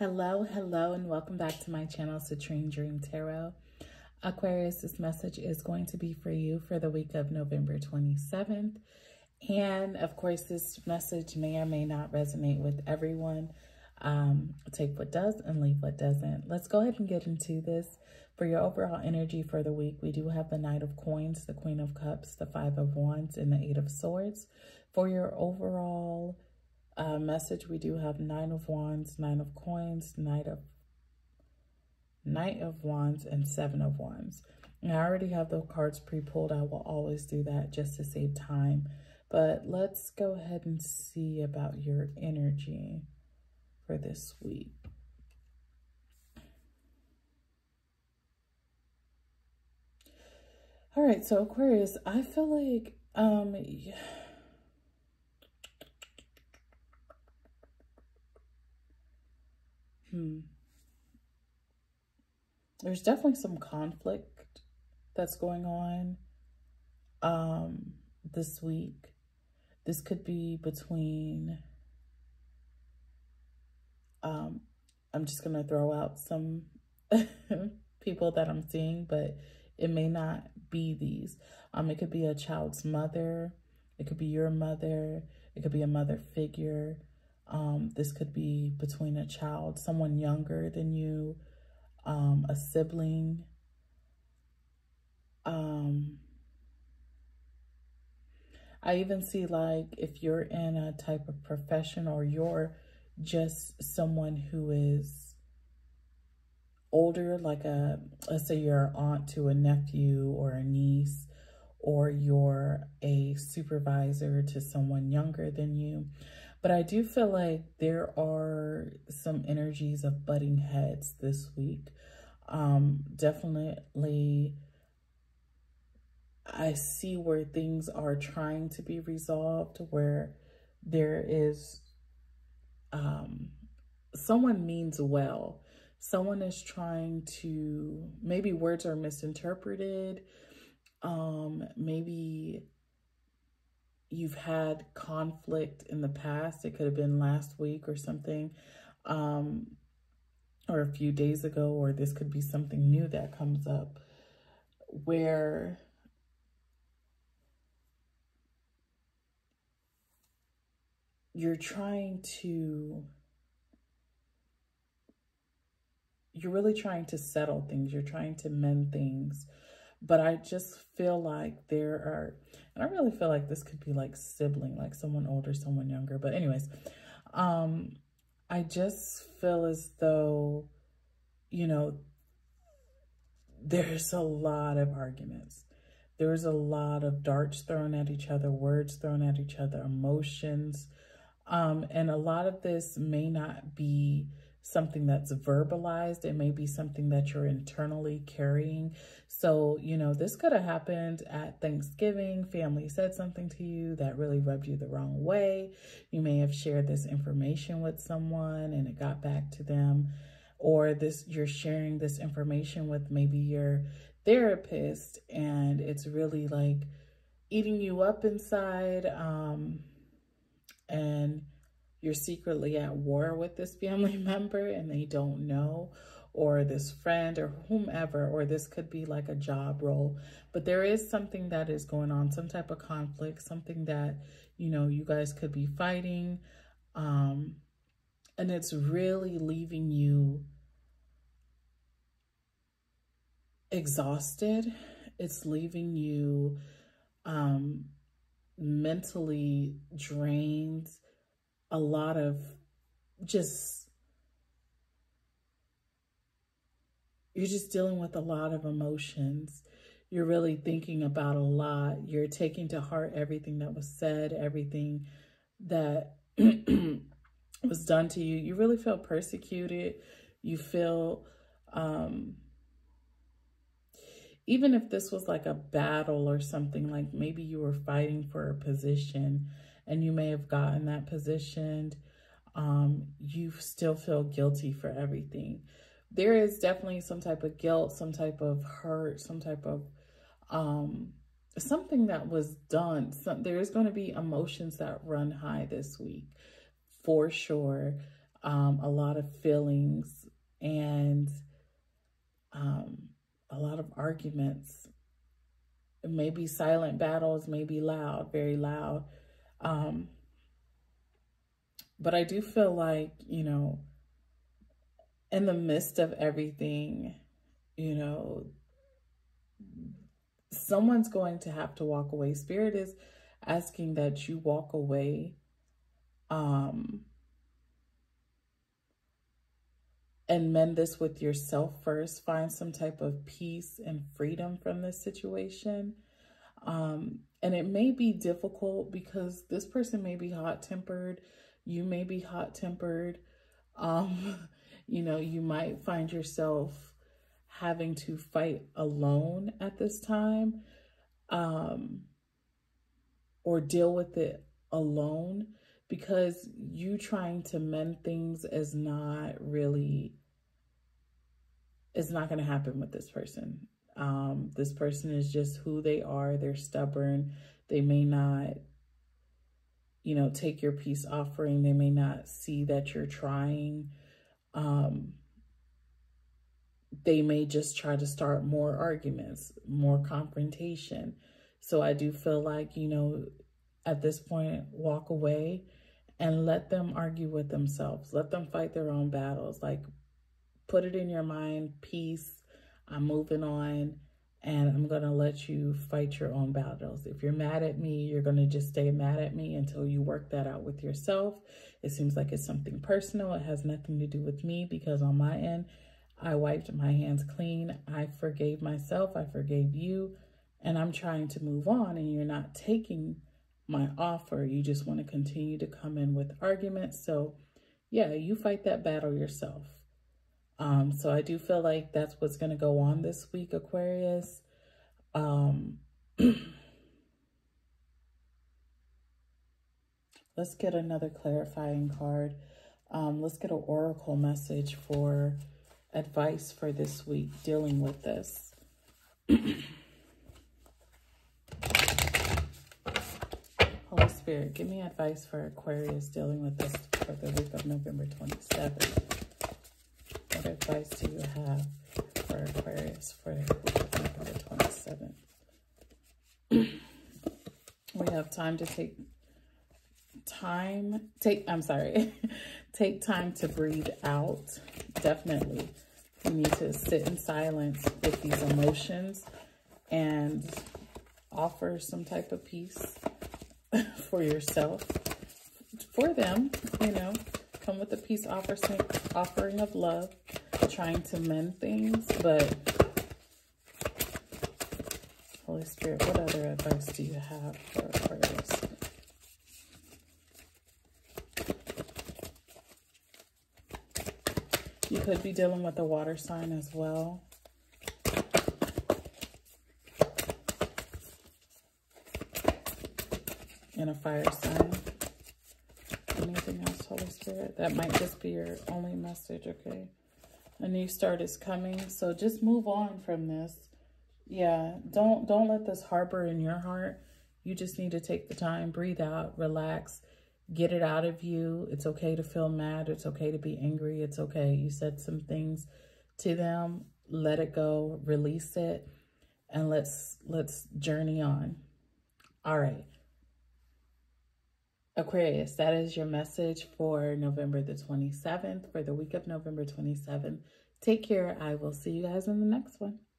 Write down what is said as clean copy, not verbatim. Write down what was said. Hello and welcome back to my channel, Citrine Dream Tarot. Aquarius, this message is going to be for you for the week of November 27th. And of course, this message may or may not resonate with everyone. Take what does and leave what doesn't. Let's go ahead and get into this. For your overall energy for the week, we do have the Knight of Coins, the Queen of Cups, the Five of Wands, and the Eight of Swords. For your overall message, we do have Nine of Wands, Nine of Coins, Knight of Wands, and Seven of Wands. And I already have the cards pre-pulled. I will always do that just to save time. But let's go ahead and see about your energy for this week. All right, so Aquarius, I feel like there's definitely some conflict that's going on this week. This could be between, I'm just going to throw out some people that I'm seeing, but it may not be these. It could be a child's mother. It could be your mother. It could be a mother figure. This could be between a child, someone younger than you, a sibling. I even see, like, if you're in a type of profession or you're just someone who is older, like a, let's say you're an aunt to a nephew or a niece, or you're a supervisor to someone younger than you. But I do feel like there are some energies of butting heads this week. Definitely, I see where things are trying to be resolved, where there is someone means well. Someone is trying to, maybe words are misinterpreted. Maybe you've had conflict in the past. It could have been last week or something, or a few days ago, or this could be something new that comes up where you're trying to, you're really trying to settle things. You're trying to mend things. But I just feel like there are, and I really feel like this could be like sibling, like someone older, someone younger. But anyways, I just feel as though, you know, there's a lot of arguments. There's a lot of darts thrown at each other, words thrown at each other, emotions. And a lot of this may not be something that's verbalized. It may be something that you're internally carrying. So, you know, this could have happened at Thanksgiving. Family said something to you that really rubbed you the wrong way. You may have shared this information with someone and it got back to them. Or this, you're sharing this information with maybe your therapist and it's really like eating you up inside. And you're secretly at war with this family member and they don't know, or this friend or whomever, or this could be like a job role. But there is something that is going on, some type of conflict, something that, you know, you guys could be fighting. And it's really leaving you exhausted. It's leaving you mentally drained. A lot of just, you're just dealing with a lot of emotions. You're really thinking about a lot. You're taking to heart everything that was said, everything that was done to you. You really feel persecuted. You feel, even if this was like a battle or something, like maybe you were fighting for a position, and you may have gotten that positioned, you still feel guilty for everything. There is definitely some type of guilt, some type of hurt, some type of something that was done. There is going to be emotions that run high this week, for sure. a lot of feelings, and a lot of arguments. It may be silent battles, maybe loud, very loud. But I do feel like, you know, in the midst of everything, you know, someone's going to have to walk away. Spirit is asking that you walk away and mend this with yourself first. Find some type of peace and freedom from this situation. And it may be difficult because this person may be hot-tempered. You may be hot-tempered. You know, you might find yourself having to fight alone at this time, or deal with it alone, because you trying to mend things is not really, it's not going to happen with this person. This person is just who they are. They're stubborn. They may not, you know, take your peace offering. They may not see that you're trying. They may just try to start more arguments, more confrontation. So I do feel like, you know, at this point, walk away and let them argue with themselves. Let them fight their own battles. Like, put it in your mind, peace, I'm moving on, and I'm going to let you fight your own battles. If you're mad at me, you're going to just stay mad at me until you work that out with yourself. It seems like it's something personal. It has nothing to do with me, because on my end, I wiped my hands clean. I forgave myself. I forgave you. And I'm trying to move on, and you're not taking my offer. You just want to continue to come in with arguments. So yeah, you fight that battle yourself. So I do feel like that's what's going to go on this week, Aquarius. Let's get another clarifying card. Let's get an oracle message for advice for this week dealing with this. Holy Spirit, give me advice for Aquarius dealing with this for the week of November 27th. What advice do you have for Aquarius for the week of November 27th? We have time to take time to breathe out. Definitely. You need to sit in silence with these emotions and offer some type of peace for yourself, for them, you know. Come with a peace offering of love, trying to mend things. But Holy Spirit, what other advice do you have for Aquarius? You could be dealing with a water sign as well. And a fire sign. Anything else, Holy Spirit? That might just be your only message, okay? A new start is coming, so just move on from this. Yeah, don't let this harbor in your heart. You just need to take the time, breathe out, relax, get it out of you. It's okay to feel mad. It's okay to be angry. It's okay. You said some things to them. Let it go. Release it. And let's journey on. All right. Aquarius, that is your message for November the 27th, for the week of November 27th. Take care. I will see you guys in the next one.